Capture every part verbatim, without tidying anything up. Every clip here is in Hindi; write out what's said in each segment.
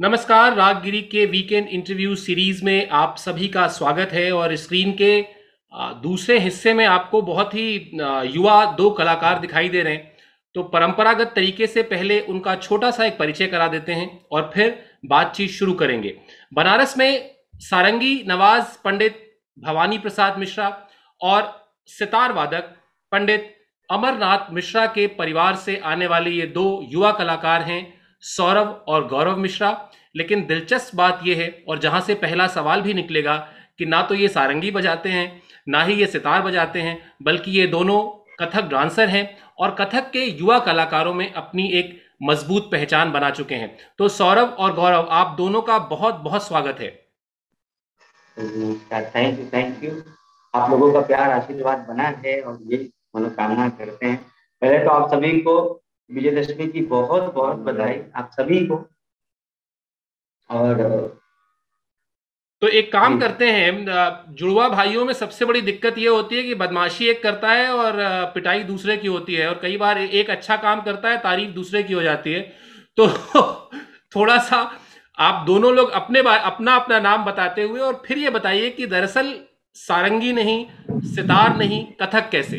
नमस्कार, राग गिरी के वीकेंड इंटरव्यू सीरीज में आप सभी का स्वागत है। और स्क्रीन के दूसरे हिस्से में आपको बहुत ही युवा दो कलाकार दिखाई दे रहे हैं, तो परंपरागत तरीके से पहले उनका छोटा सा एक परिचय करा देते हैं और फिर बातचीत शुरू करेंगे। बनारस में सारंगी नवाज पंडित भवानी प्रसाद मिश्रा और सितार वादक पंडित अमरनाथ मिश्रा के परिवार से आने वाले ये दो युवा कलाकार हैं, सौरव और गौरव मिश्रा। लेकिन दिलचस्प बात यह है, और जहां से पहला सवाल भी निकलेगा, कि ना तो ये सारंगी बजाते हैं, ना ही ये सितार बजाते हैं, बल्कि ये दोनों कथक डांसर हैं और कथक के युवा कलाकारों में अपनी एक मजबूत पहचान बना चुके हैं। तो सौरव और गौरव, आप दोनों का बहुत बहुत स्वागत है। थैंक यू थैंक यू आप लोगों का प्यार आशीर्वाद बना है और ये मनोकामना करते हैं। पहले तो आप सभी को विजयदशमी की बहुत बहुत बधाई, आप सभी को। और तो एक काम करते हैं, जुड़वा भाइयों में सबसे बड़ी दिक्कत ये होती है कि बदमाशी एक करता है और पिटाई दूसरे की होती है, और कई बार एक अच्छा काम करता है, तारीफ दूसरे की हो जाती है। तो थोड़ा सा आप दोनों लोग अपने अपना अपना नाम बताते हुए और फिर ये बताइए कि दरअसल सारंगी नहीं, सितार नहीं, कथक कैसे?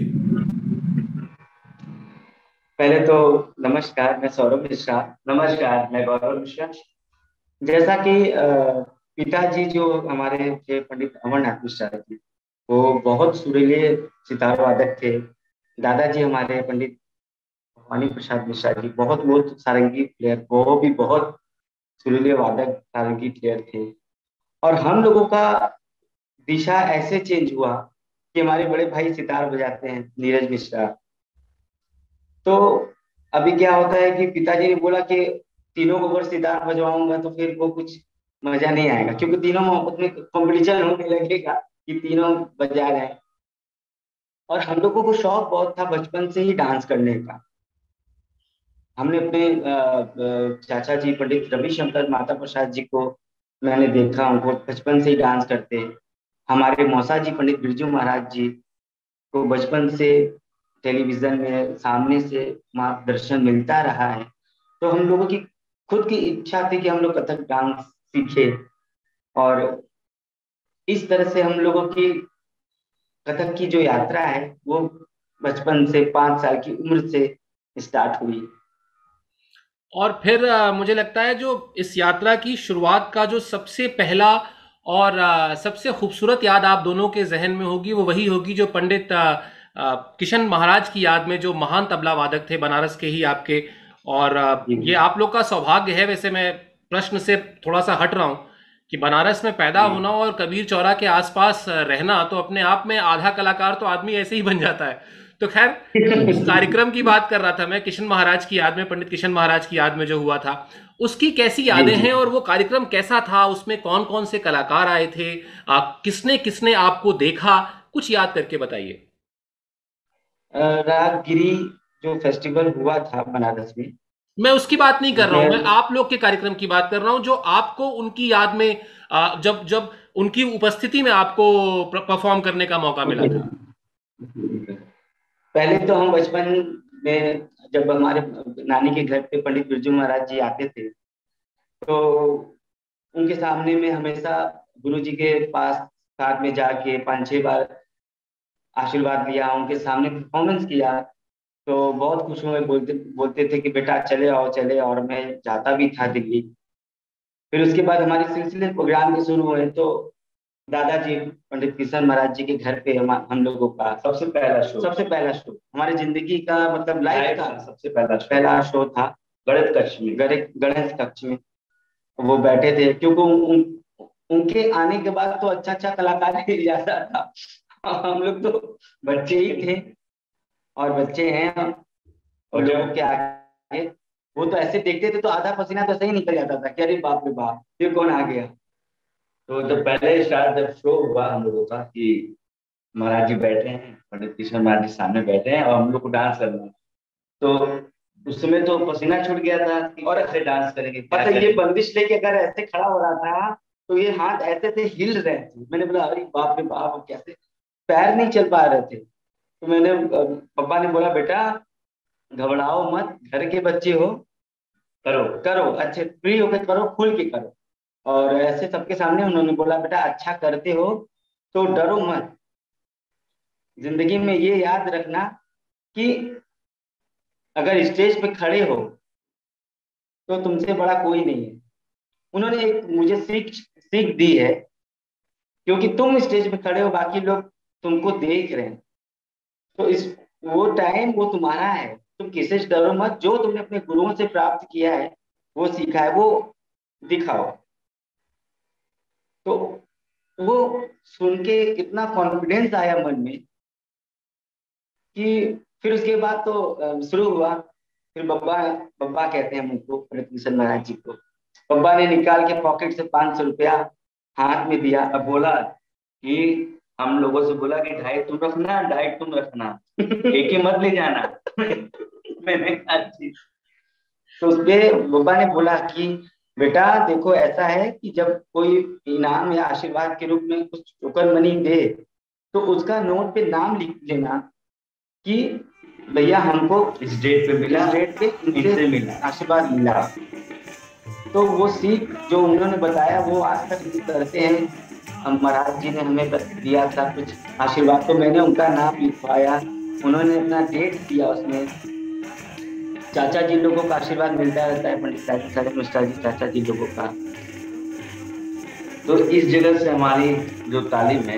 पहले तो नमस्कार, मैं सौरव मिश्रा। नमस्कार, मैं गौरव मिश्रा। जैसा कि पिताजी जो हमारे थे पंडित अमरनाथ मिश्रा थे, वो बहुत सुरीले सितार वादक थे। दादाजी हमारे पंडित भवानी प्रसाद मिश्रा जी बहुत वो सारंगी प्लेयर, वो भी बहुत सुरीले वादक सारंगी प्लेयर थे। और हम लोगों का दिशा ऐसे चेंज हुआ कि हमारे बड़े भाई सितार बजाते हैं, नीरज मिश्रा। तो अभी क्या होता है कि पिताजी ने बोला कि तीनों को अगर सितार बजवाऊंगा तो फिर वो कुछ मजा नहीं आएगा, क्योंकि तीनों मोहब्बत में कॉम्पिटिशन होने लगेगा कि तीनों बजा रहे हैं। और हम लोगों को शौक बहुत था बचपन से ही डांस करने का। हमने अपने चाचा जी पंडित रवि शंकर माता प्रसाद जी को मैंने देखा, उनको बचपन से ही डांस करते। हमारे मौसा जी पंडित बिरजू महाराज जी को बचपन से टेलीविजन में सामने से मार्गदर्शन मिलता रहा है। तो हम लोगों की खुद की इच्छा थी कि हम लोग कथक डांस सीखे, और इस तरह से हम लोगों की कथक की जो यात्रा है वो बचपन से पांच साल की उम्र से स्टार्ट हुई। और फिर मुझे लगता है जो इस यात्रा की शुरुआत का जो सबसे पहला और सबसे खूबसूरत याद आप दोनों के जहन में होगी, वो वही होगी जो पंडित किशन महाराज की याद में, जो महान तबला वादक थे, बनारस के ही आपके। और ये आप लोग का सौभाग्य है, वैसे मैं प्रश्न से थोड़ा सा हट रहा हूँ, कि बनारस में पैदा होना और कबीर चौरा के आसपास रहना, तो अपने आप में आधा कलाकार तो आदमी ऐसे ही बन जाता है। तो खैर, उस कार्यक्रम की बात कर रहा था मैं, किशन महाराज की याद में, पंडित किशन महाराज की याद में जो हुआ था, उसकी कैसी यादें हैं और वो कार्यक्रम कैसा था, उसमें कौन कौन से कलाकार आए थे, किसने किसने आपको देखा, कुछ याद करके बताइए। राग गिरी जो फेस्टिवल हुआ था बनारस में, मैं उसकी बात नहीं कर रहा हूँ, मैं आप लोग के कार्यक्रम की बात कर रहा हूँ, जो आपको उनकी याद में, जब जब उनकी उपस्थिति में आपको परफॉर्म करने का मौका मिला था। पहले तो हम बचपन में, जब हमारे नानी के घर पे पंडित बिरजू महाराज जी आते थे, तो उनके सामने में हमेशा गुरु जी के पास साथ में जाके पांच छह बार आशीर्वाद लिया, उनके सामने परफॉर्मेंस किया। तो बहुत खुश हुए, बोलते बोलते थे कि बेटा चले आओ चले, और मैं जाता भी था दिल्ली। फिर उसके बाद हमारे सिलसिले प्रोग्राम के शुरू हुए, तो दादाजी पंडित किशन महाराज जी के घर पे हम, हम लोगों का सबसे पहला शो सबसे पहला शो हमारी जिंदगी का, मतलब लाइफ का सबसे पहला पहला शो था गणेश कक्ष में। गणेश कक्ष में वो बैठे थे, क्योंकि उन, उनके आने के बाद तो अच्छा अच्छा कलाकार ही ज्यादा था, हम लोग तो बच्चे ही थे और बच्चे हैं हम। और लोगों के आगे वो तो ऐसे देखते थे तो आधा पसीना तो सही निकल जाता था कि अरे बाप रे बाप, ये कौन आ गया। तो जब पहले स्टार्ट जब शो हुआ हम लोगों का, कि महाराज जी बैठे हैं, पंडित किशन महाराज जी सामने बैठे हैं और हम लोग को डांस करना है, तो उस समय तो पसीना छूट गया था और ऐसे डांस करेंगे। पता ये बंदिश लेके अगर ऐसे खड़ा हो रहा था तो ये हाथ ऐसे से हिल रहे थे। मैंने बोला अरे बाप रे बाप, कैसे पैर नहीं चल पा रहे थे। तो मैंने, पापा ने बोला बेटा घबराओ मत, घर के बच्चे हो, करो करो अच्छे फ्री होकर करो, खुल के करो। और ऐसे सबके सामने उन्होंने बोला बेटा अच्छा करते हो तो डरो मत। जिंदगी में ये याद रखना कि अगर स्टेज पे खड़े हो तो तुमसे बड़ा कोई नहीं है। उन्होंने एक मुझे सीख सीख दी है, क्योंकि तुम स्टेज पे खड़े हो, बाकी लोग तुमको देख रहे हैं, तो इस वो टाइम वो तुम्हारा है, तुम किसी से डरो मत। जो तुमने अपने गुरुओं से प्राप्त किया है, वो सीखा है, वो दिखाओ। तो वो सुन के इतना कॉन्फिडेंस आया मन में कि फिर उसके बाद तो शुरू हुआ। फिर बब्बा बब्बा कहते हैं मुझको, पंडित किशन महाराज जी को, बब्बा ने निकाल के पॉकेट से पांच सौ रुपया हाथ में दिया। अब बोला कि हम लोगों से बोला कि ढाई तुम रखना, ढाई तुम रखना, एक ही मत ले जाना। मैंने कहा ठीक। तो उसपे बब्बा ने बोला कि बेटा देखो ऐसा है कि जब कोई इनाम या आशीर्वाद के रूप में कुछ टोकन मनी दे तो उसका नोट पे नाम लिख लेना कि भैया हमको इस डेट पे मिला, डेट पे इनसे मिला, आशीर्वाद मिला। तो वो सीख जो उन्होंने बताया वो आज तक करते हैं। महाराज जी ने हमें दिया था कुछ आशीर्वाद, तो मैंने उनका नाम लिखवाया, उन्होंने अपना डेट दिया उसमें। चाचा जी लोगों का आशीर्वाद मिलता रहता है, पंडित साजन मिश्रा जी चाचा जी लोगों का। तो इस जगह से हमारी जो तालीम है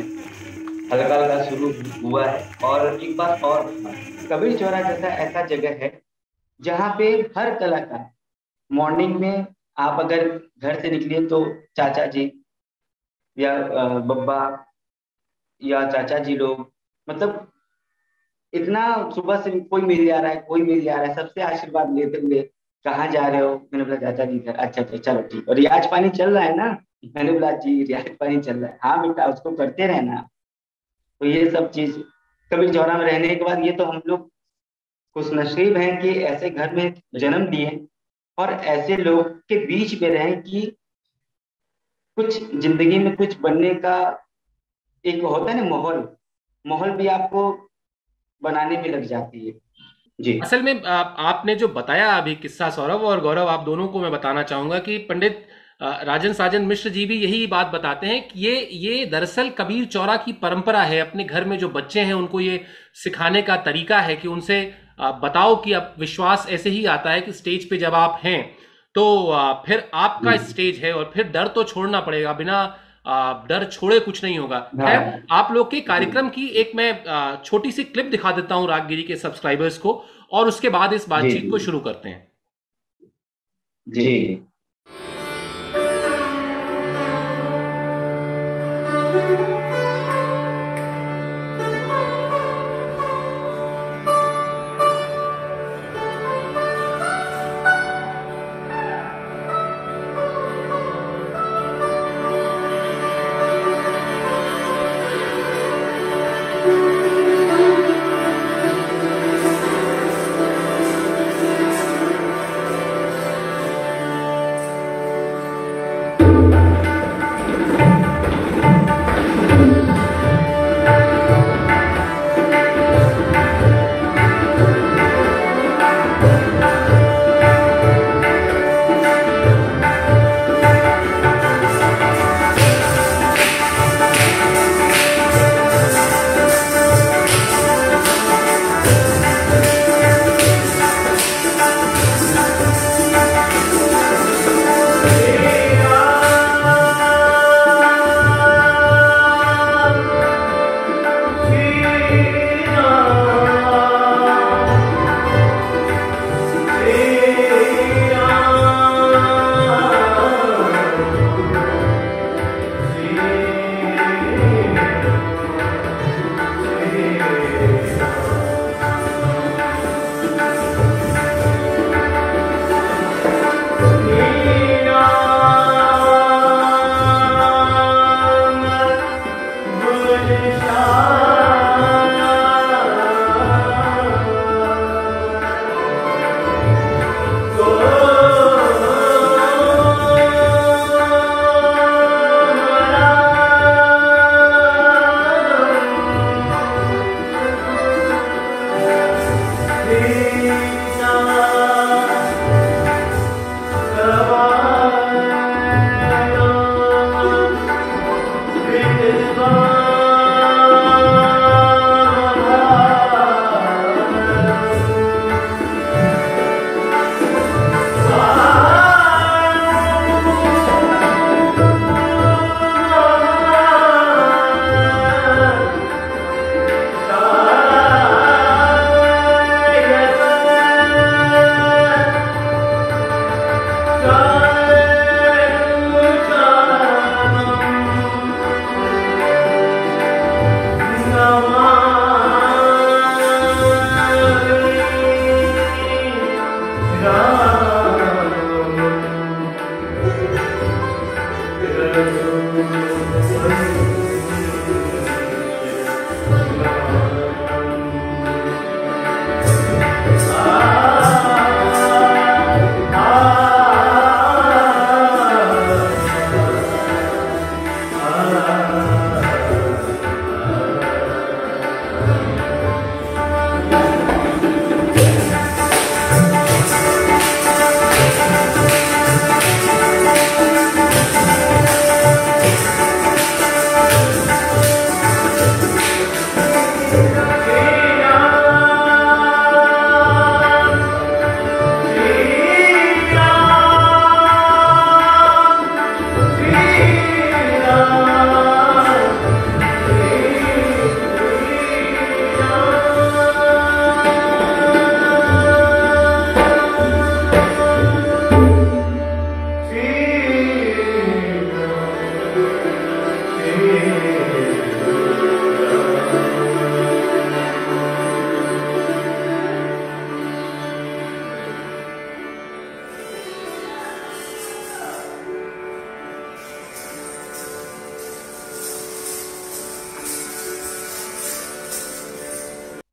हल्का हल्का शुरू हुआ है। और एक बात और, कबीर चौरा जैसा ऐसा जगह है जहाँ पे हर कलाकार मॉर्निंग में आप अगर घर से निकलिए तो चाचा जी या बब्बा या चाचा जी लोग, मतलब इतना सुबह से कोई मिल जा रहा है, कोई मिल जा रहा है, सबसे आशीर्वाद लेते हुए कहाँ जा रहे हो? मैंने बोला चाचा जी घर। अच्छा अच्छा चलो ठीक। और रियाज पानी चल रहा है ना? मैंने बोला जी रियाज पानी चल रहा है। हाँ बेटा उसको करते रहना। तो ये सब चीज कबीर चौरा में रहने के बाद, ये तो हम लोग खुशनसीब हैं कि ऐसे घर में जन्म लिए और ऐसे लोग के बीच में रहें कि कुछ जिंदगी में कुछ बनने का एक होता है ना माहौल, माहौल भी आपको बनाने में लग जाती है। जी असल में आप, आपने जो बताया अभी किस्सा, सौरभ और गौरव आप दोनों को मैं बताना चाहूंगा कि पंडित राजन साजन मिश्र जी भी यही बात बताते हैं कि ये ये दरअसल कबीर चौरा की परंपरा है। अपने घर में जो बच्चे हैं उनको ये सिखाने का तरीका है कि उनसे बताओ कि अब विश्वास ऐसे ही आता है कि स्टेज पे जब आप हैं तो फिर आपका स्टेज है और फिर डर तो छोड़ना पड़ेगा, बिना डर छोड़े कुछ नहीं होगा। है आप लोग के कार्यक्रम की एक मैं छोटी सी क्लिप दिखा देता हूं राग गिरी के सब्सक्राइबर्स को, और उसके बाद इस बातचीत को शुरू करते हैं। जी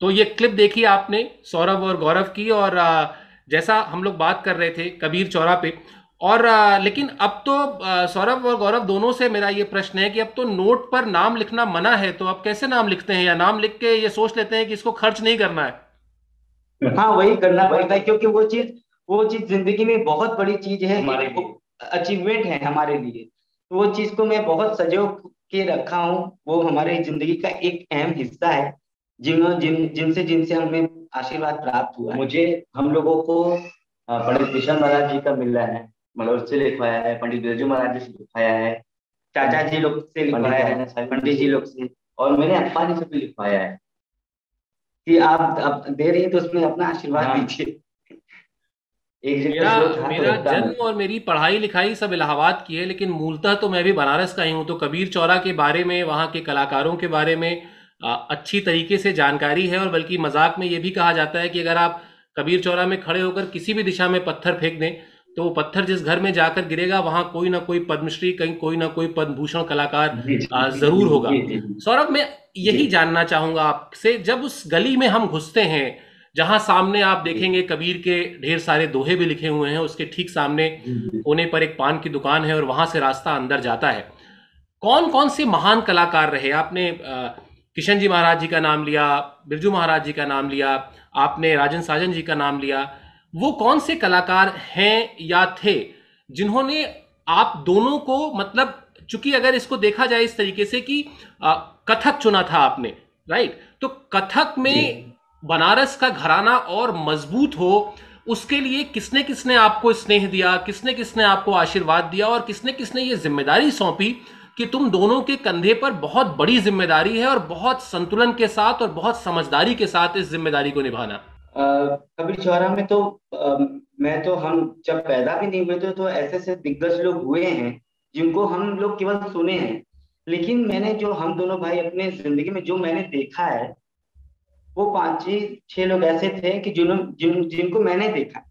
तो ये क्लिप देखी आपने सौरभ और गौरव की, और जैसा हम लोग बात कर रहे थे कबीर चौरा पे, और लेकिन अब तो सौरभ और गौरव दोनों से मेरा ये प्रश्न है कि अब तो नोट पर नाम लिखना मना है, तो अब कैसे नाम लिखते हैं, या नाम लिख के ये सोच लेते हैं कि इसको खर्च नहीं करना है? हाँ, वही करना पड़ता है, क्योंकि वो चीज वो चीज जिंदगी में बहुत बड़ी चीज है, हमारे अचीवमेंट है हमारे लिए, वो चीज को मैं बहुत सजो के रखा हूँ, वो हमारे जिंदगी का एक अहम हिस्सा है, जिन जिन जिनसे जिनसे हमें आशीर्वाद प्राप्त हुआ है। मुझे हम लोगों को पंडित किशन महाराज जी का मिला है, मतलब उससे लिखवाया है, पंडित बिरजू महाराज जी से लिखवाया है, चाचा जी लोग से लिखवाया है, पंडित जी लोग से, और मैंने अप्पा जी से भी लिखवाया है कि आप, आप दे रही हैं तो उसमें अपना आशीर्वाद दीजिए। मेरा, मेरा जन्म और मेरी पढ़ाई लिखाई सब इलाहाबाद की है, लेकिन मूलतः तो मैं भी बनारस का ही हूँ, तो कबीर चौरा के बारे में, वहाँ के कलाकारों के बारे में अच्छी तरीके से जानकारी है, और बल्कि मजाक में ये भी कहा जाता है कि अगर आप कबीर चौरा में खड़े होकर किसी भी दिशा में पत्थर फेंक दें तो वो पत्थर जिस घर में जाकर गिरेगा वहां कोई ना कोई पद्मश्री, कहीं कोई ना कोई पद्मभूषण कलाकार जरूर होगा। सौरभ, मैं यही जानना चाहूंगा आपसे, जब उस गली में हम घुसते हैं जहां सामने आप देखेंगे कबीर के ढेर सारे दोहे भी लिखे हुए हैं, उसके ठीक सामने कोने पर एक पान की दुकान है और वहां से रास्ता अंदर जाता है, कौन कौन से महान कलाकार रहे? आपने किशन जी महाराज जी का नाम लिया, बिरजू महाराज जी का नाम लिया, आपने राजन साजन जी का नाम लिया, वो कौन से कलाकार हैं या थे जिन्होंने आप दोनों को, मतलब चूंकि अगर इसको देखा जाए इस तरीके से कि आ, कथक चुना था आपने, राइट, तो कथक में बनारस का घराना और मजबूत हो उसके लिए किसने किसने आपको स्नेह दिया, किसने किसने आपको आशीर्वाद दिया, और किसने किसने ये जिम्मेदारी सौंपी कि तुम दोनों के कंधे पर बहुत बड़ी जिम्मेदारी है और बहुत संतुलन के साथ और बहुत समझदारी के साथ इस जिम्मेदारी को निभाना? कबीर चौरा में तो आ, मैं तो हम जब पैदा भी नहीं हुए थे तो ऐसे ऐसे दिग्गज लोग हुए हैं जिनको हम लोग केवल सुने हैं, लेकिन मैंने जो हम दोनों भाई अपने जिंदगी में जो मैंने देखा है वो पांच ही छह लोग ऐसे थे कि जिन, जिन जिनको मैंने देखा।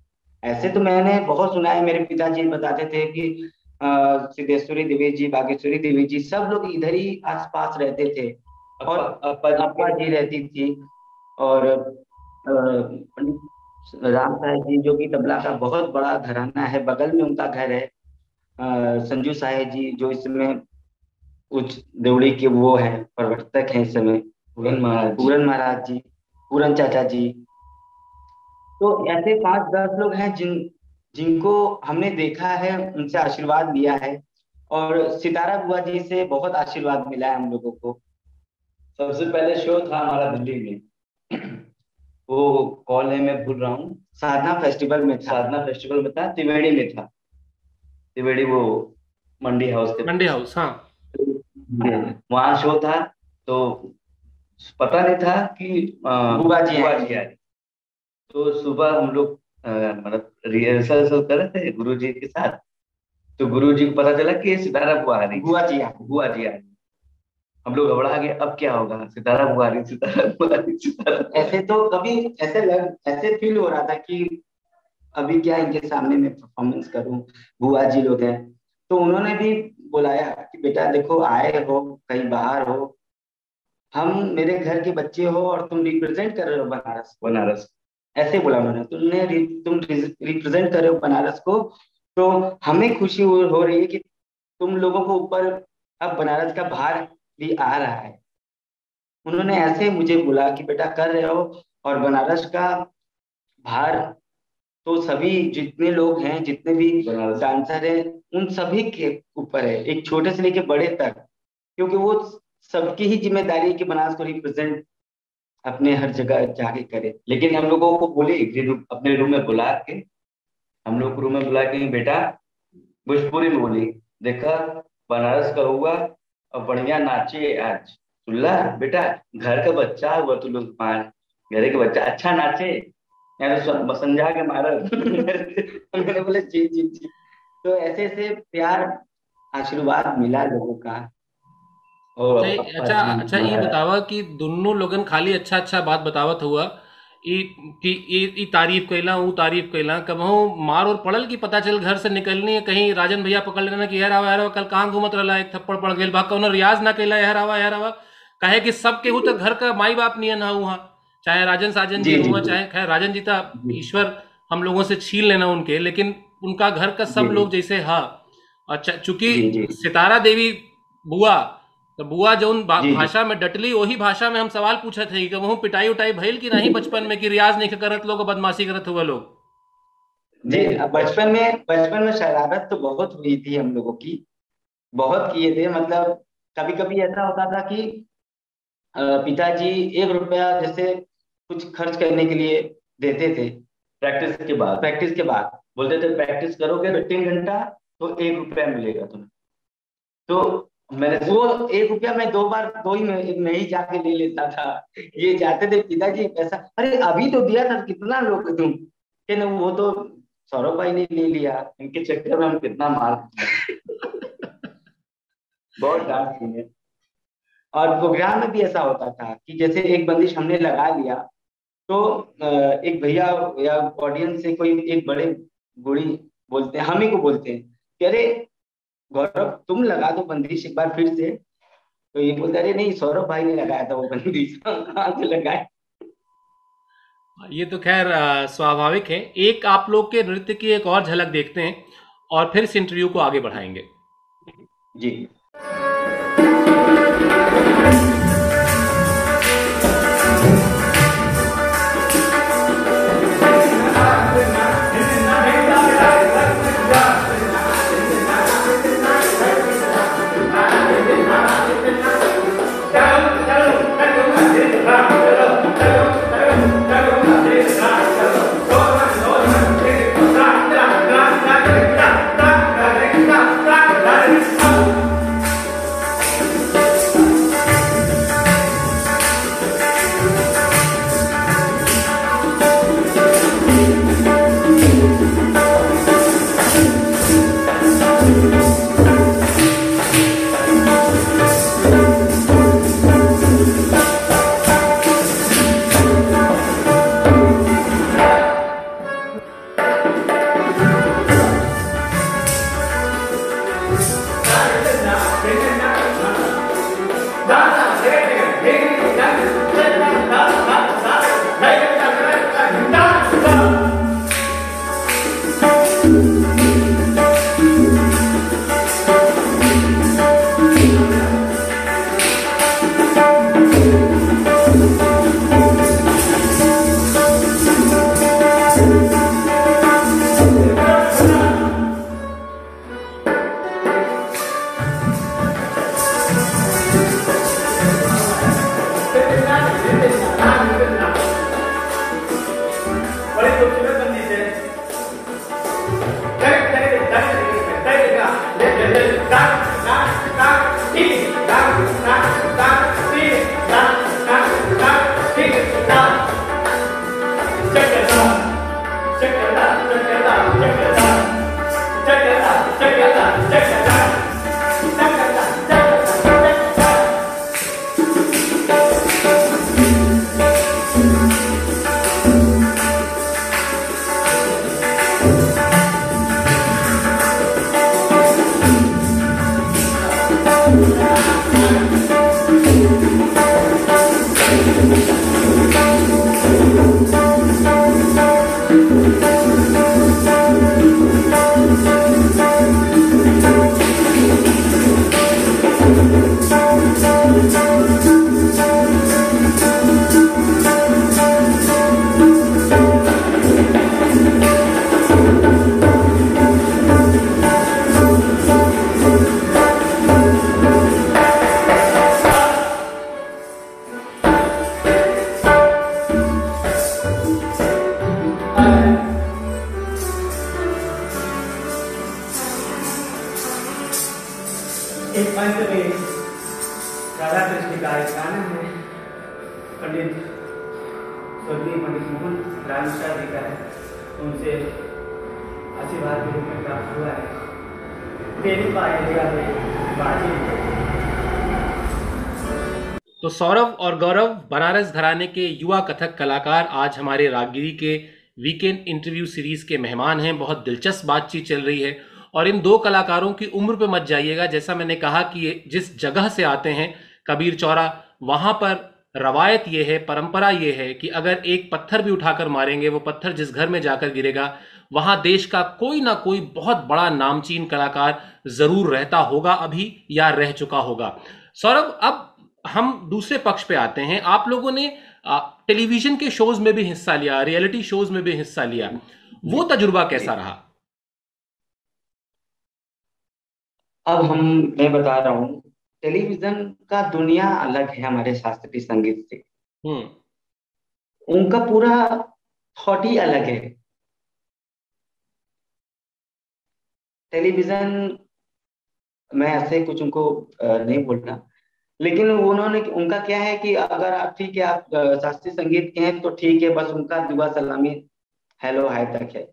ऐसे तो मैंने बहुत सुना है, मेरे पिताजी बताते थे कि सिद्धेश्वरी देवी जी, बागेश्वरी देवी जी, सब लोग इधर ही आसपास रहते थे, और अप्पा जी रहती थी, और पंडित राम साहेब जी जो कि तबला का बहुत बड़ा घराना है, बगल में उनका घर है, संजू साहेब जी जो इसमें उच्च देवड़ी के वो हैं, प्रवर्तक हैं इस समय, पूरन महाराज पूरन महाराज जी, पूरन चाचा जी, तो ऐसे पांच दस लोग हैं जिन जिनको हमने देखा है, उनसे आशीर्वाद लिया है, और सितारा बुआ जी से बहुत आशीर्वाद मिला है हम लोगों को। सबसे पहले शो था हमारा दिल्ली में, वो कॉल है, मैं भूल रहा हूँ, साधना फेस्टिवल में था, साधना फेस्टिवल में था, त्रिवेणी में था, त्रिवेणी वो मंडी हाउस थे, मंडी हाउस, हाँ, वहाँ शो था, तो पता नहीं था कि बुआ जी बुआ जी आए, तो सुबह हम लोग मतलब रिहर्सल कर रहे थे गुरुजी के साथ, तो गुरुजी को पता चला कि सितारा बुआ रही, बुआ जी बुआ जी आ रही, हम लोग घबरा गए, अब क्या होगा, सितारा बुआ रही, सितारा बुआ रही, सितारा। ऐसे तो कभी ऐसे लग ऐसे फील हो रहा था कि अभी क्या इनके सामने मैं परफॉर्मेंस करूं, बुआ जी लोग हैं, तो उन्होंने भी बुलाया कि बेटा देखो, आए हो कहीं बाहर हो, हम मेरे घर के बच्चे हो और तुम रिप्रेजेंट कर रहे हो बनारस बनारस ऐसे बोला मैंने, तुमने तुम रिप्रेजेंट कर रहे हो बनारस को, तो हमें खुशी हो रही है कि तुम लोगों को ऊपर अब बनारस का भार भी आ रहा है। उन्होंने ऐसे मुझे बोला कि बेटा कर रहे हो, और बनारस का भार तो सभी जितने लोग हैं, जितने भी डांसर हैं, उन सभी के ऊपर है, एक छोटे से लेके बड़े तक, क्योंकि वो सबकी ही जिम्मेदारी है कि बनारस को रिप्रेजेंट अपने हर जगह जाके करे। लेकिन हम लोगों को बोले अपने रूम में बुला के, हम लोग रूम में बुला के बेटा भोजपुरी में बोली, देखा बनारस का हुआ और बढ़िया नाचे आज, सुल्ला बेटा घर का बच्चा हुआ, तू लोग घर के बच्चा अच्छा नाचे, समझा के मारा। मैंने बोले जी जी जी। तो ऐसे ऐसे प्यार आशीर्वाद मिला लोगों का। और अच्छा अच्छा ये बतावा कि दोनों लोगन खाली अच्छा अच्छा बात बतावत हुआ, ई ई तारीफ कैला वो तारीफ कैला, कबहू मार और पड़ल की पता चल घर से निकलनी है, कहीं राजन भैया पकड़ लेना कि यार आवा यार आवा, कल कहाँ घूमत रहा, एक थप्पड़ पड़ गया, भाग कौन रियाज ना कैला, यार आवा यार आवा, कहे कि सब केहू तो घर का माई बाप नहीं है ना वहाँ, चाहे राजन साजन जी हुआ, चाहे खैर राजन जी था, ईश्वर हम लोगों से छीन लेना उनके, लेकिन उनका घर का सब लोग जैसे हाँ। अच्छा चूंकि सितारा देवी बुआ, तो बुआ जो उन भाषा में डटली, वही भाषा में हम सवाल पूछे थे कि वह पिटाई उटाई भइल की नहीं बचपन में, कि रियाज नहीं करत लोग, बदमाशी करत हुआ लोग। जी बचपन में बचपन में शरारत तो बहुत हुई थी, हम लोगों की बहुत किए थे, मतलब कभी कभी ऐसा होता था कि पिताजी एक रुपया जैसे कुछ खर्च करने के लिए देते थे प्रैक्टिस के बाद, प्रैक्टिस के बाद बोलते थे प्रैक्टिस करोगे तीन घंटा तो एक रुपया मिलेगा तुम्हें, तो मैंने वो एक रुपया मैं दो बार दो ही नहीं जाके ले लेता था, ये जाते थे पिताजी पैसा, अरे अभी तो दिया था कितना लोग तुम, क्या वो तो सौरभ भाई ने ले लिया, इनके चक्कर में हम कितना मार बहुत डांट थी। और प्रोग्राम में भी ऐसा होता था कि जैसे एक बंदिश हमने लगा लिया तो एक भैया या ऑडियंस से कोई एक बड़े बूढ़ी बोलते हैं, हम ही को बोलते हैं कि अरे गौरव तुम लगा दो बंदिश एक बार फिर से, तो ये बोलता अरे नहीं सौरभ भाई ने लगाया था वो बंदिश, कहाँ से लगाए। ये तो खैर स्वाभाविक है। एक आप लोग के नृत्य की एक और झलक देखते हैं और फिर इस इंटरव्यू को आगे बढ़ाएंगे। जी तो सौरव और गौरव बनारस घराने के युवा कथक कलाकार आज हमारे रागगिरी के वीकेंड इंटरव्यू सीरीज़ के मेहमान हैं। बहुत दिलचस्प बातचीत चल रही है और इन दो कलाकारों की उम्र पे मत जाइएगा। जैसा मैंने कहा कि ये जिस जगह से आते हैं कबीर चौरा, वहाँ पर रवायत ये है, परंपरा ये है कि अगर एक पत्थर भी उठाकर मारेंगे वो पत्थर जिस घर में जाकर गिरेगा वहाँ देश का कोई ना कोई बहुत बड़ा नामचीन कलाकार ज़रूर रहता होगा अभी या रह चुका होगा। सौरभ, अब हम दूसरे पक्ष पे आते हैं। आप लोगों ने टेलीविजन के शोज में भी हिस्सा लिया, रियलिटी शोज में भी हिस्सा लिया, वो तजुर्बा कैसा रहा? अब हम मैं बता रहा हूँ, टेलीविजन का दुनिया अलग है हमारे शास्त्रीय संगीत से। हम्म उनका पूरा थॉट ही अलग है। टेलीविजन मैं ऐसे कुछ उनको नहीं बोलना, लेकिन उन्होंने उनका क्या है कि अगर आप ठीक है आप शास्त्रीय संगीत के हैं तो ठीक है, बस उनका दुआ सलामी हेलो हाय तक है।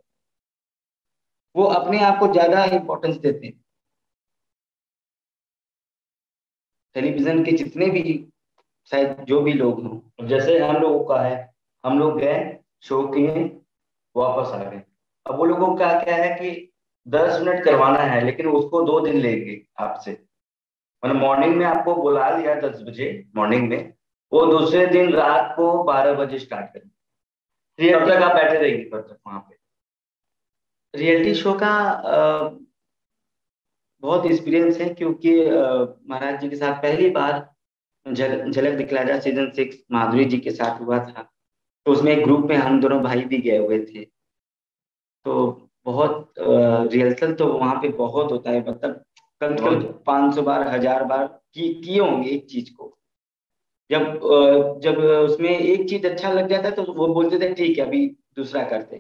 वो अपने आप को ज्यादा इम्पोर्टेंस देते हैं। टेलीविजन के जितने भी शायद जो भी लोग हों, जैसे हम लोगों का है, हम लोग गए शो किए वापस आ गए। अब वो लोगों का क्या है कि दस मिनट करवाना है लेकिन उसको दो दिन लेंगे आपसे। मतलब मॉर्निंग में आपको बुला लिया दस बजे मॉर्निंग में, वो दूसरे दिन रात को बारह बजे स्टार्ट करेंगे। तब तक आप बैठे रहेंगे तब तक वहाँ पे। रियलिटी शो का आ, बहुत एक्सपीरियंस है क्योंकि महाराज जी के साथ पहली बार झलक जल, दिखला जा सीजन सिक्स माधुरी जी के साथ हुआ था, तो उसमें एक ग्रुप में हम दोनों भाई भी गए हुए थे। तो बहुत रिहर्सल तो वहाँ पे बहुत होता है, मतलब कम से कम पाँच सौ बार हजार बार किए होंगे एक चीज को। जब जब उसमें एक चीज अच्छा लग जाता तो वो बोलते थे ठीक है अभी दूसरा करते।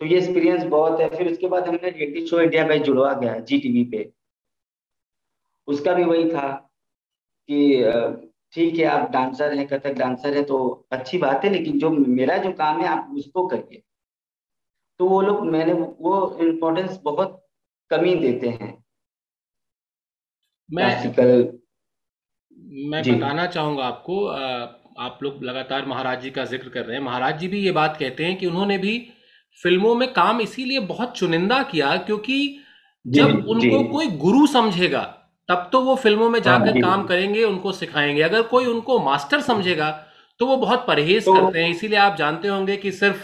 तो ये एक्सपीरियंस बहुत है। फिर उसके बाद हमने रियलिटी शो इंडिया में जुड़वा गया जी टीवी पे, उसका भी वही था कि ठीक है आप डांसर हैं, कथक डांसर है तो अच्छी बात है, लेकिन जो मेरा जो काम है आप उसको करिए। तो वो लोग मैंने वो इम्पोर्टेंस बहुत कमी देते हैं। मैं मैं बताना चाहूँगा आपको, आप लोग लगातार महाराज जी का जिक्र कर रहे हैं, महाराज जी भी ये बात कहते हैं कि उन्होंने भी फिल्मों में काम इसीलिए बहुत चुनिंदा किया क्योंकि जब उनको कोई गुरु समझेगा तब तो वो फिल्मों में जाकर काम करेंगे, उनको सिखाएंगे। अगर कोई उनको मास्टर समझेगा तो वो बहुत परहेज करते हैं। इसीलिए आप जानते होंगे कि सिर्फ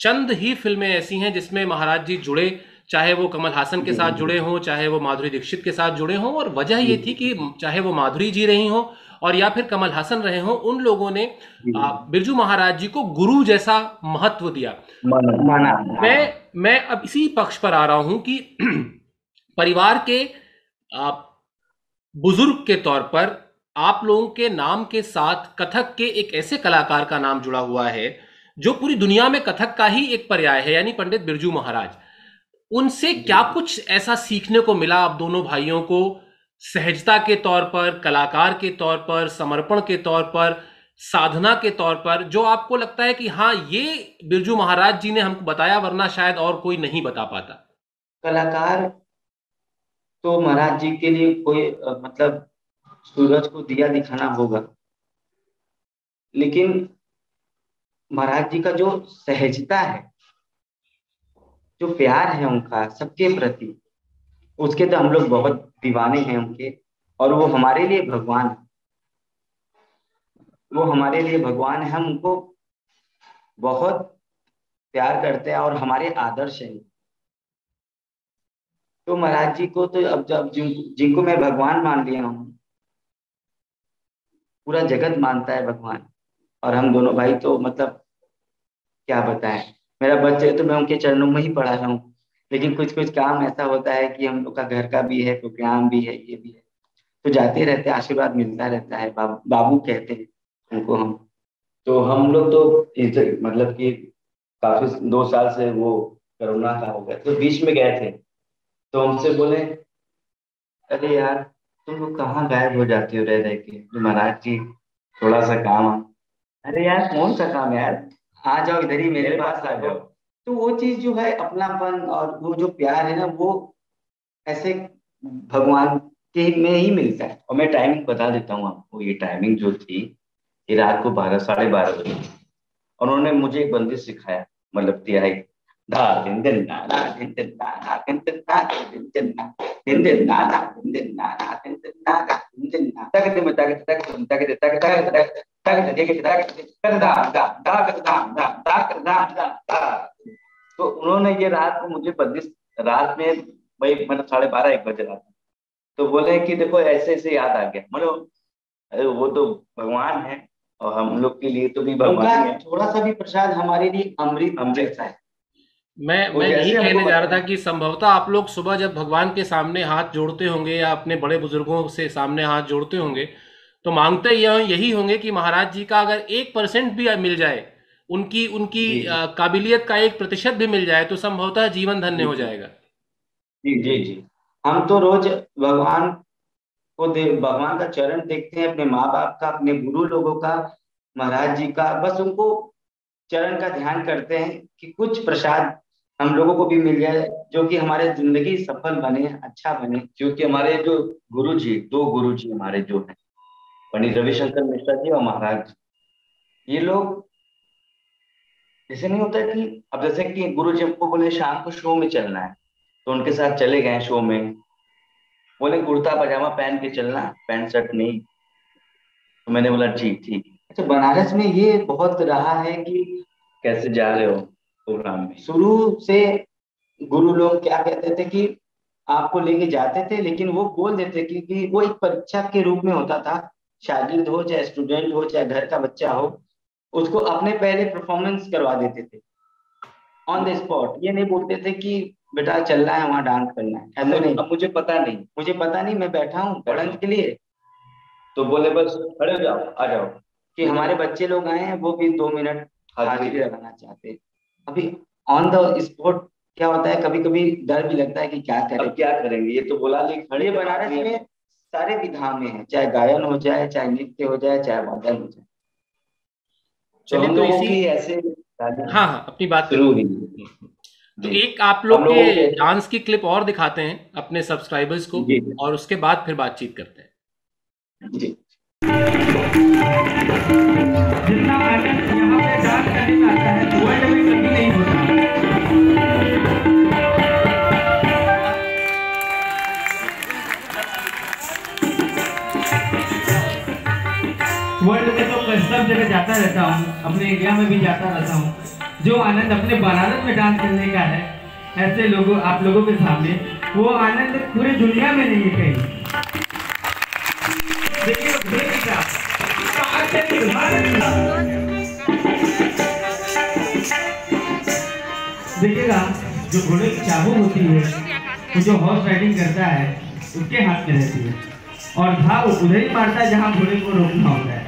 चंद ही फिल्में ऐसी हैं जिसमें महाराज जी जुड़े, चाहे वो कमल हासन के साथ जुड़े हों, चाहे वो माधुरी दीक्षित के साथ जुड़े हों। और वजह ये थी कि चाहे वो माधुरी जी रही हों और या फिर कमल हासन रहे हों, उन लोगों ने बिरजू महाराज जी को गुरु जैसा महत्व दिया। मैं मैं अब इसी पक्ष पर आ रहा हूं कि परिवार के बुजुर्ग के तौर पर आप लोगों के नाम के साथ कथक के एक ऐसे कलाकार का नाम जुड़ा हुआ है जो पूरी दुनिया में कथक का ही एक पर्याय है, यानी पंडित बिरजू महाराज। उनसे क्या कुछ ऐसा सीखने को मिला आप दोनों भाइयों को, सहजता के तौर पर, कलाकार के तौर पर, समर्पण के तौर पर, साधना के तौर पर, जो आपको लगता है कि हाँ ये बिरजू महाराज जी ने हमको बताया वरना शायद और कोई नहीं बता पाता? कलाकार तो महाराज जी के लिए कोई मतलब सूरज को दिया दिखाना होगा, लेकिन महाराज जी का जो सहजता है, जो प्यार है उनका सबके प्रति, उसके तो हम लोग बहुत दीवाने हैं उनके। और वो हमारे लिए भगवान है, वो हमारे लिए भगवान है। हम उनको बहुत प्यार करते हैं और हमारे आदर्श हैं। तो महाराज जी को तो अब जब जिन, जिनको मैं भगवान मान लिया हूं, पूरा जगत मानता है भगवान, और हम दोनों भाई तो मतलब क्या बताएं। मेरा बच्चे तो मैं उनके चरणों में ही पढ़ा रहा हूँ, लेकिन कुछ कुछ काम ऐसा होता है कि हम लोग का घर का भी है, प्रोग्राम भी है, ये भी है, तो जाते रहते आशीर्वाद मिलता रहता है। बाब, बाबू कहते हैं उनको हम। तो हम लोग तो इस मतलब कि काफी दो साल से वो कोरोना का हो गया, तो बीच में गए थे, तो हमसे बोले अरे यार तुम लोग कहाँ गायब हो जाते हो रह रह के। तो महाराज जी थोड़ा सा काम है। अरे यार कौन सा काम है यार, आ जाओ इधर ही मेरे पास आ जाओ। तो वो चीज जो है अपनापन और वो जो प्यार है ना, वो ऐसे भगवान के में ही मिलता है। और मैं टाइमिंग बता देता हूँ आपको, ये टाइमिंग जो थी ये रात को बारह साढ़े बारह बजे, और उन्होंने मुझे एक बंदिश सिखाया, मतलब तिहाई धा दिन दिन ना ना दिन दिन ना ना दिन दिन ना दिन दिन ना दिन दिन ना ना दिन दिन ना ना दिन दिन ना ना दिन दिन ना तक दिन में तक तक तक तक तक तक तक देखे तक कर दा दा दा कर दा दा दा कर दा दा। तो उन्होंने ये रात को मुझे बंदिश रात में भाई मतलब साढ़े बारह एक बजे रात, तो बोले कि देखो ऐसे ऐसे याद आ गया। मतलब वो तो भगवान है और हम लोग के लिए तो भी भगवान है। थोड़ा सा भी प्रसाद हमारे लिए अमृत अमृत है। मैं मैं यही कहने जा रहा था कि संभवतः आप लोग सुबह जब भगवान के सामने हाथ जोड़ते होंगे या अपने बड़े बुजुर्गों से सामने हाथ जोड़ते होंगे, तो मांगते यही होंगे कि महाराज जी का अगर एक परसेंट भी मिल जाए, उनकी उनकी काबिलियत का एक प्रतिशत भी मिल जाए, तो संभवतः जीवन धन्य हो जाएगा। जी जी जी, हम तो रोज भगवान को भगवान का चरण देखते हैं, अपने माँ बाप का, अपने गुरु लोगों का, महाराज जी का, बस उनको चरण का ध्यान करते हैं कि कुछ प्रसाद हम लोगों को भी मिल जाए, जो कि हमारे जिंदगी सफल बने, अच्छा बने। क्योंकि हमारे जो गुरु जी, दो गुरु जी हमारे जो हैं, पंडित रविशंकर मिश्रा जी और महाराज जी, ये लोग जैसे नहीं होता कि अब जैसे कि गुरु जी हमको बोले शाम को शो में चलना है, तो उनके साथ चले गए शो में, बोले कुर्ता पजामा पहन के चलना, पैंट शर्ट नहीं। तो मैंने बोला ठीक ठीक। अच्छा, बनारस में ये बहुत रहा है कि कैसे जा रहे हो प्रोग्राम में। शुरू से गुरु लोग क्या कहते थे कि आपको लेके जाते थे, लेकिन वो बोल देते कि, कि वो एक परीक्षा के रूप में होता था। शागिर्द हो चाहे स्टूडेंट हो चाहे घर का बच्चा हो, उसको अपने पहले परफॉर्मेंस करवा देते थे ऑन द स्पॉट। ये नहीं बोलते थे कि बेटा चलना है वहाँ डांस करना है, ऐसा नहीं। अब मुझे पता नहीं, मुझे पता नहीं मैं बैठा हूँ पढ़ने के लिए, तो बोले बस खड़े हो जाओ आ जाओ कि हमारे बच्चे लोग आए हैं, वो भी दो मिनट हाजिरी लगाना चाहते हैं। अभी ऑन द स्पॉट क्या होता है, कभी कभी डर भी लगता है कि क्या करें क्या करेंगे। ये तो बोला ले खड़े। बनारस में सारे विधा में है, चाहे गायन हो जाए, चाहे नृत्य हो जाए, चाहे वादन हो जाए। चलिए तो इसी ऐसे हाँ हाँ अपनी बात शुरू हुई। तो एक आप लोग के डांस की क्लिप और दिखाते हैं अपने सब्सक्राइबर्स को, और उसके बाद फिर बातचीत करते हैं। जी जितना आर्टिस्ट यहाँ पे डांस करने में आता है, वर्ल्ड में कभी नहीं होता। वर्ल्ड में तो सब जगह जाता रहता हूँ, अपने इंडिया में भी जाता रहता हूँ। जो आनंद अपने बनारस में डांस करने का है, ऐसे लोगों आप लोगों के सामने, वो आनंद पूरी दुनिया में नहीं है कहीं। देखिए देखिएगा जो घोड़े की चाबुक होती है, वो जो हॉर्स राइडिंग करता है उसके हाथ में रहती है, और धाव उधर ही मारता है जहाँ घोड़े को रोकना होता है।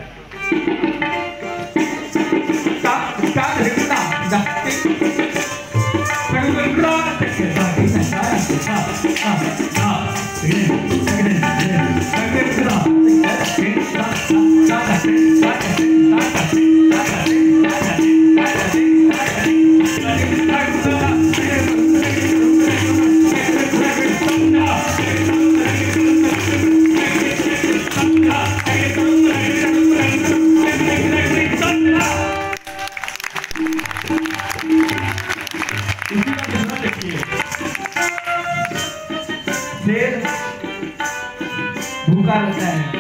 पुकार रखा है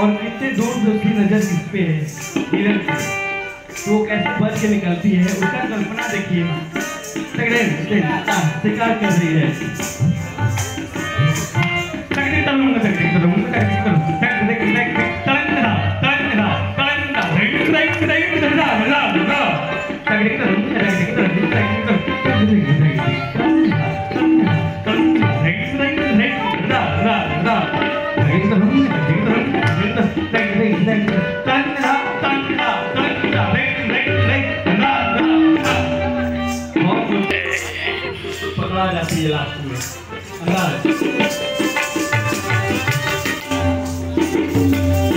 और इतने दूर से उसकी नजर इस पे है हिरण पे, तो कैसे बढ़ के निकलती है उसका कल्पना देखिए, शिकार कर रही है।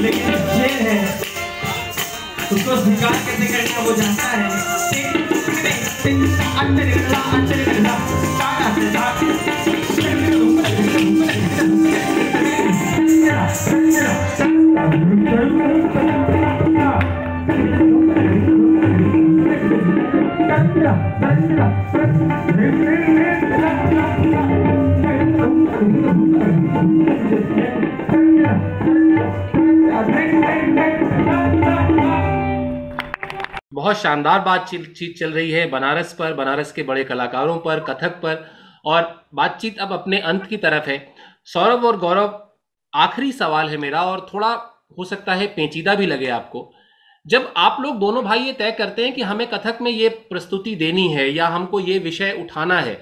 लेकिन जेल है उसको स्वीकार कैसे करना वो जानता है। बहुत शानदार बातचीत चल रही है बनारस पर, बनारस के बड़े कलाकारों पर, कथक पर, और बातचीत अब अपने अंत की तरफ है। सौरभ और गौरव, आखिरी सवाल है मेरा और थोड़ा हो सकता है पेचीदा भी लगे आपको। जब आप लोग दोनों भाई ये तय करते हैं कि हमें कथक में ये प्रस्तुति देनी है या हमको ये विषय उठाना है,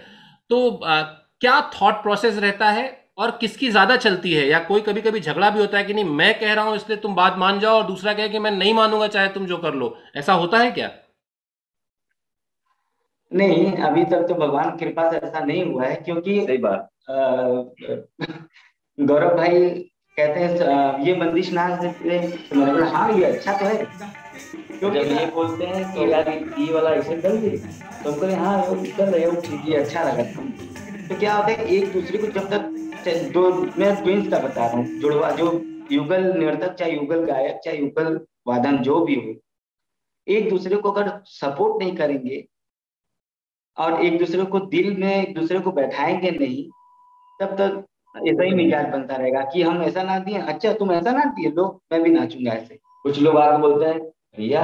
तो आ, क्या थॉट प्रोसेस रहता है और किसकी ज़्यादा चलती है, या कोई कभी कभी झगड़ा भी होता है कि नहीं मैं कह रहा हूँ इसलिए तुम बात मान जाओ, और दूसरा कहे कि मैं नहीं मानूंगा चाहे तुम जो कर लो, ऐसा होता है क्या? नहीं, अभी तक तो भगवान कृपा से ऐसा नहीं हुआ है, क्योंकि सही बात गौरव भाई कहते हैं ये बंदिश ना से, मतलब हाँ ये अच्छा तो है, क्योंकि ये बोलते हैं कि यार ये वाला ऐसे कर दे तो हम कहें हाँ कर रहे हो ठीक है अच्छा लगा। तो क्या होता है एक दूसरे को जब तक दो, मैं ट्विंस का बता रहा हूँ, जुड़वा जो युगल नर्तक चाहे युगल गायक चाहे युगल वादन जो भी हो, एक दूसरे को अगर सपोर्ट नहीं करेंगे और एक दूसरे को दिल में एक दूसरे को बैठाएंगे नहीं, तब तक ऐसा ही मिजाज बनता रहेगा कि हम ऐसा ना दिए, अच्छा तुम ऐसा ना दिए लो मैं भी नाचूंगा। ऐसे कुछ लोग आके बोलते हैं भैया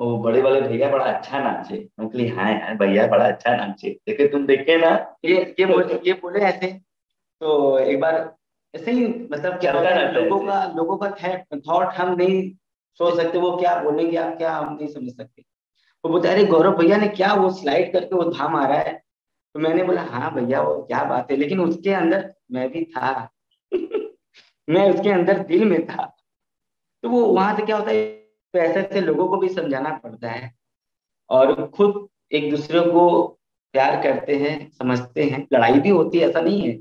वो बड़े वाले भैया बड़ा अच्छा नाचे, अंकली हाँ यार भैया बड़ा अच्छा नाचे देखे तुम देखे ना ये ये बोले ये बोले ऐसे। तो एक बार ऐसे ही मतलब क्या होता है लोगों का लोगों का थॉट हम नहीं सोच सकते, वो क्या बोलेंगे आप क्या हम नहीं समझ सकते। वो बोलते अरे गौरव भैया ने क्या वो स्लाइड करके वो धाम आ रहा है, तो मैंने बोला हाँ भैया वो क्या बात है, लेकिन उसके अंदर मैं भी था मैं उसके अंदर दिल में था। तो वो वहां से क्या होता है पैसे से लोगों को भी समझाना पड़ता है और खुद एक दूसरे को प्यार करते हैं समझते हैं। लड़ाई भी होती है, ऐसा नहीं है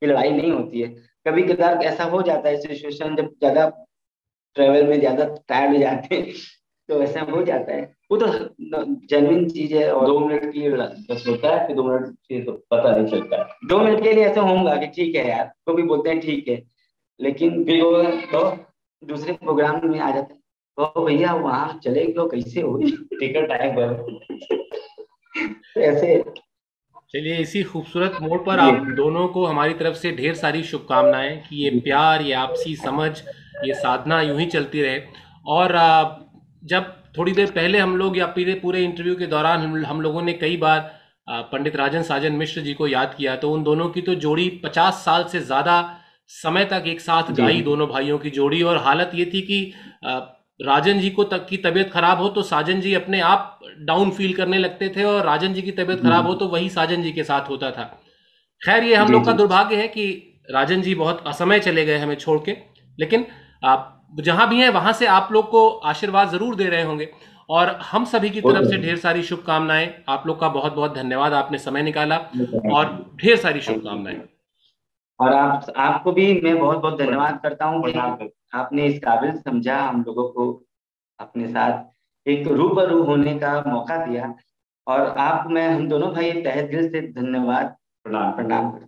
कि लड़ाई नहीं होती है, कभी कदार ऐसा हो जाता है सिचुएशन जब ज्यादा ट्रेवल में ज्यादा टायर्ड हो जाते हैं तो ऐसा हो जाता है, वो तो जेन्युइन चीज है। और दो मिनट के लिए बस होता है, फिर दो मिनट फिर पता नहीं चलता है, दो मिनट के लिए ऐसा होगा कि ठीक है यार तो भी बोलते हैं ठीक है, लेकिन फिर वो तो दूसरे प्रोग्राम में आ जाता है तो भैया वहाँ चले गए कैसे हो टिकट टाइम पर ऐसे। चलिए इसी खूबसूरत मोड़ पर आप दोनों को हमारी तरफ से ढेर सारी शुभकामनाएं कि ये प्यार ये आपसी समझ ये साधना यूं ही चलती रहे। और जब थोड़ी देर पहले हम लोग या पूरे पूरे इंटरव्यू के दौरान हम, हम लोगों ने कई बार पंडित राजन साजन मिश्र जी को याद किया, तो उन दोनों की तो जोड़ी पचास साल से ज़्यादा समय तक एक साथ गाई दोनों भाइयों की जोड़ी, और हालत ये थी कि राजन जी को तक की तबीयत खराब हो तो साजन जी अपने आप डाउन फील करने लगते थे, और राजन जी की तबीयत खराब हो तो वही साजन जी के साथ होता था। खैर ये हम लोग का दुर्भाग्य है कि राजन जी बहुत असमय चले गए हमें छोड़ के, लेकिन आप जहाँ भी हैं वहाँ से आप लोग को आशीर्वाद जरूर दे रहे होंगे, और हम सभी की तरफ से ढेर सारी शुभकामनाएं। आप लोग का बहुत बहुत धन्यवाद, आपने समय निकाला और ढेर सारी शुभकामनाएं। और आप आपको भी मैं बहुत बहुत धन्यवाद करता हूँ कि आपने इस काबिल समझा हम लोगों को अपने साथ एक रूबरू होने का मौका दिया, और आप मैं हम दोनों भाई तहे दिल से धन्यवाद प्रणाम प्रणाम।